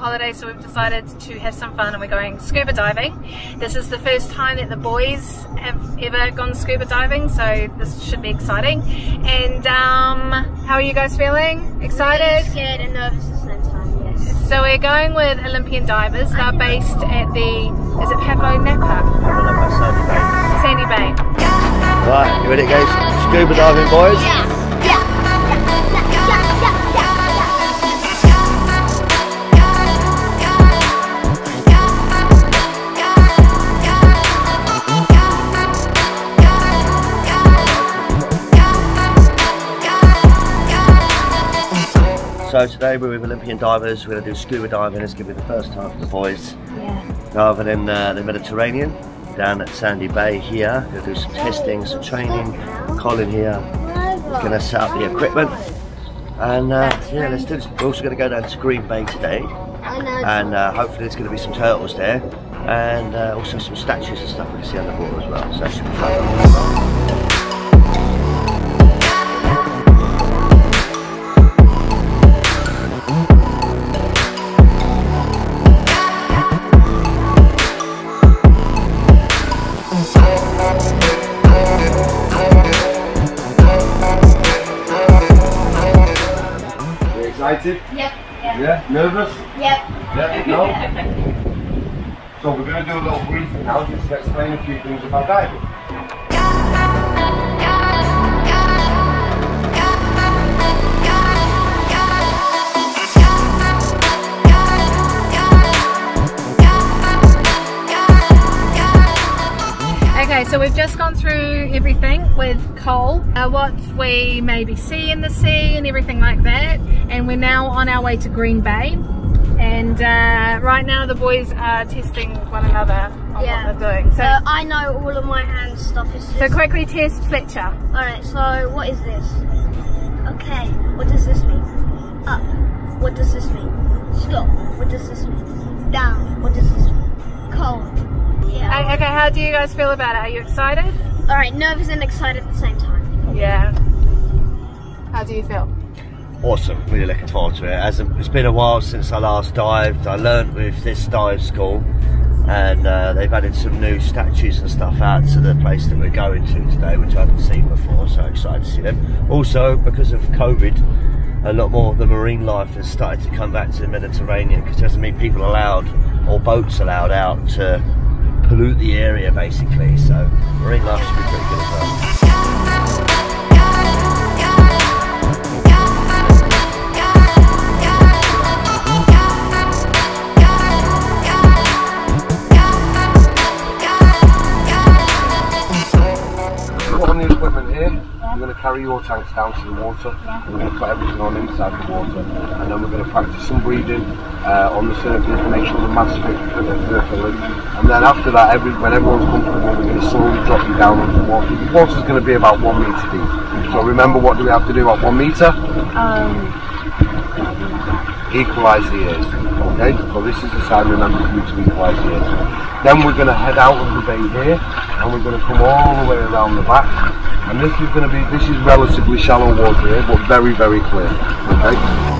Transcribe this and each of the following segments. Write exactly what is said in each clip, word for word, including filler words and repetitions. holiday, so we've decided to have some fun and we're going scuba diving. This is the first time that the boys have ever gone scuba diving, so this should be exciting. And um, how are you guys feeling? Excited? Really scared and nervous at the same time, yes. So we're going with Olympian Divers. They're based at the, is it Pablo Napa? Pablo Napa, Sandy Bay. Sandy Bay. Right, you ready guys? Scuba diving, boys? Yeah. So today we're with Olympian Divers. We're going to do scuba diving. It's going to be the first time for the boys. Yeah. Diving in uh, the Mediterranean, down at Sandy Bay here. We're going to do some testing, some training. Colin here is going to set up the equipment. And uh, yeah, let's do this. We're also going to go down to Green Bay today. And uh, hopefully there's going to be some turtles there. And uh, also some statues and stuff we can see underwater as well. So that should be fun. Excited? Yep. Yeah. Yeah? Nervous? Yep. Yeah? No? So we're going to do a little briefing now just to explain a few things about diving. Okay, so we've just gone through everything with Cole, uh, what we maybe see in the sea and everything like that, and we're now on our way to Green Bay, and uh, right now the boys are testing one another on yeah. what they're doing. So uh, I know all of my hand stuff is just... So quickly test Fletcher. Alright, so what is this? Okay, what does this mean? Up. What does this mean? Stop. What does this mean? Down. What does this mean? Cold. Yeah. Okay, how do you guys feel about it? Are you excited? Alright, nervous and excited at the same time. Yeah. How do you feel? Awesome, really looking forward to it. As It's been a while since I last dived. I learned with this dive school, and uh, they've added some new statues and stuff out to the place that we're going to today, which I haven't seen before, so excited to see them. Also, because of COVID, a lot more of the marine life has started to come back to the Mediterranean, because there hasn't been people allowed, or boats allowed out to pollute the area basically, so marine life should be pretty good as well. Put on the equipment here, yeah. We're going to carry your tanks down to the water, yeah. We're going to put everything on inside the water, and then we're going to practice some breathing uh, on the surface to make sure the mass fit for the surface. And then after that, every, when everyone's comfortable, we're going to slowly drop you down onto the water. The water's going to be about one metre deep. So remember, what do we have to do at one metre? Um, equalise the ears. Okay? So this is the sign, remember, for you to equalise the ears. Then we're going to head out of the bay here, and we're going to come all the way around the back. And this is going to be, this is relatively shallow water here, but very, very clear. Okay?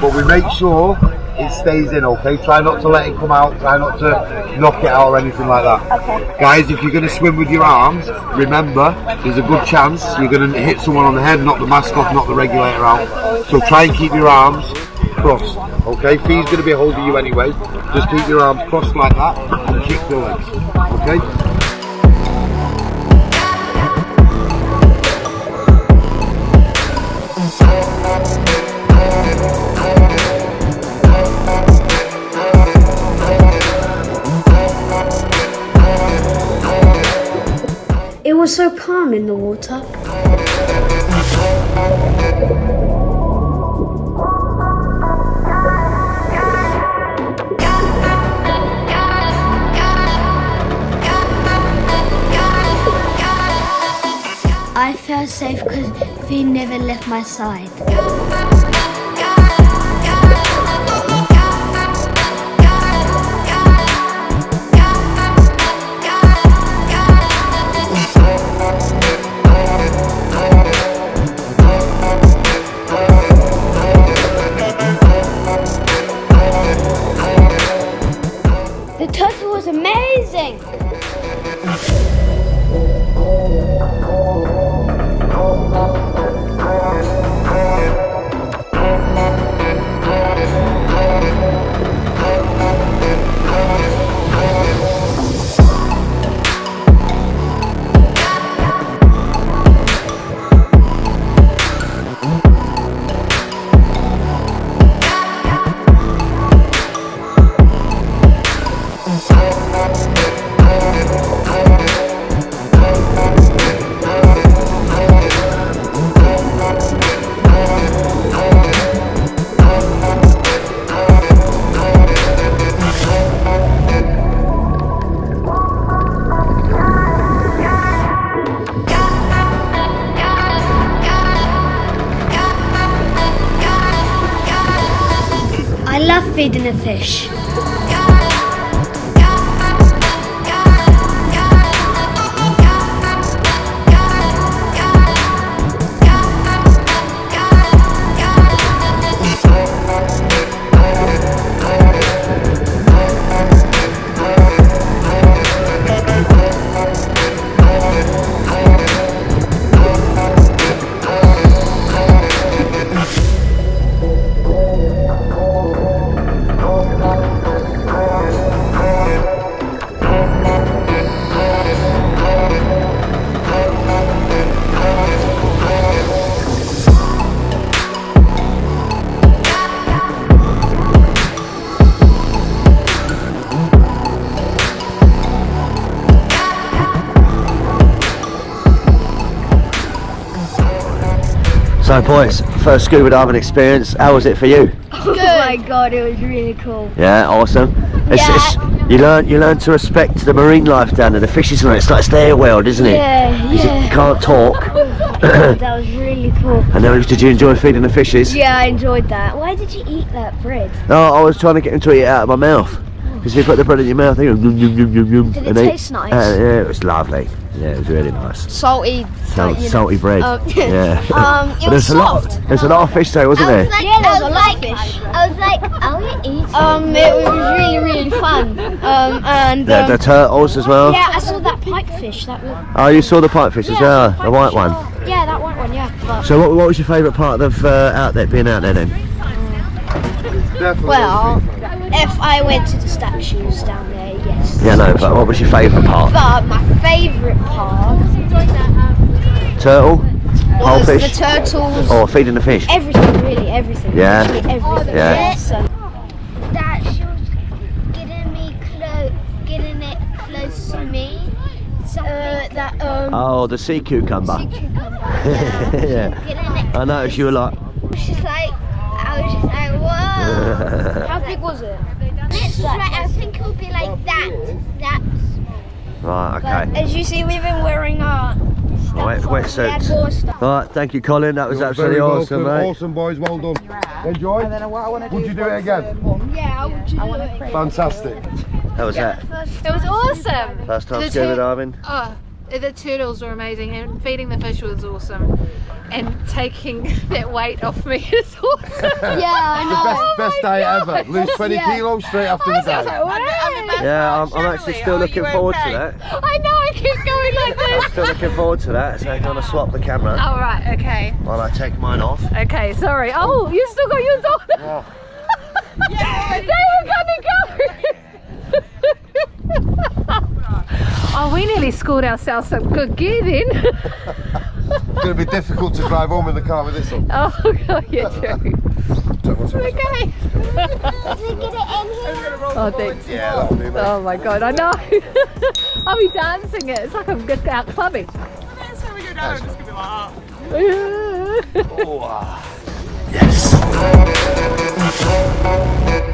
But we make sure it stays in, okay? Try not to let it come out, try not to knock it out or anything like that. Okay. Guys, if you're going to swim with your arms, remember, there's a good chance you're going to hit someone on the head, knock the mask off, knock the regulator out. So try and keep your arms crossed. Okay, fee's going to be holding you anyway. Just keep your arms crossed like that and kick the legs. Okay. It was so calm in the water. I felt safe because V never left my side. The turtle was amazing! I love feeding the fish. So boys, first scuba diving experience, how was it for you? Oh my god, it was really cool. Yeah, awesome. It's, yeah. It's, you learn you learn to respect the marine life down there, the fishes and it's like it's their world, isn't it? Yeah, yeah. You can't talk. That was really cool. And then, did you enjoy feeding the fishes? Yeah, I enjoyed that. Why did you eat that bread? No, I was trying to get him to eat it out of my mouth. Because if you put the bread in your mouth, they go yum yum yum yum yum. Did it taste nice? Uh, yeah, it was lovely. Yeah, it was really nice. Salty. Sal like, salty know. bread. Um, yeah. Um, it was soft. There's a lot of fish though, wasn't there? Was like, yeah, there was, was a lot like, of fish. I was like, I'll eat Um, it was really, really fun. Um, and um, the, the turtles as well. Yeah, I saw that pipefish. That was... Oh, you saw the pipefish yeah, as well? The, the white one? Yeah, that white one, yeah. But... So what, what was your favourite part of uh, out there, being out there then? Um, well, if I went to the statues down there, yes. Yeah, no, but what was your favourite part? But my favourite part... Turtle? Was the turtles. Or feeding the fish? Everything, really, everything. Yeah. Really, everything. Yeah. Awesome. That she was getting, me clo getting it close to me. Uh, that, um, oh, the sea cucumber. Sea cucumber. Yeah. yeah. I noticed you were like... She's like... I was just like, whoa! How big was it? It's right, I think it would be like that, that small. Right, okay. But as you see, we've been wearing our wet wetsuits. Right, thank you, Colin. That was You're absolutely awesome, welcome. mate. Awesome, boys. Well done. Enjoy. And then what I want to do. Would you do it again? One. Yeah, I would do it again. Fantastic. That was yeah. it. It was awesome. First time scuba diving. Oh, the turtles were amazing, and feeding the fish was awesome. And taking that weight off me is awesome. Yeah, I know. The best, oh best day God. ever. Lose twenty yeah. kilos straight after the day. Like, I'm, I'm yeah, I'm, I'm actually still looking forward okay? to that. I know, I keep going like like this. I'm still looking forward to that, so if you want to swap the camera. Oh, right, okay. While I take mine off. Okay, sorry. Oh, you still got yours on. Yeah. They were coming, coming. Oh, we nearly scored ourselves some good gear then. It's going to be difficult to drive home in the car with this on. Oh, God, you're joking. Okay. Oh, thanks. Yeah, that'll do, mate. Oh, my God, I know. I'll be dancing it. It's like I'm good out clubbing. That's when we go down, I'm just going to be like, oh. Yes.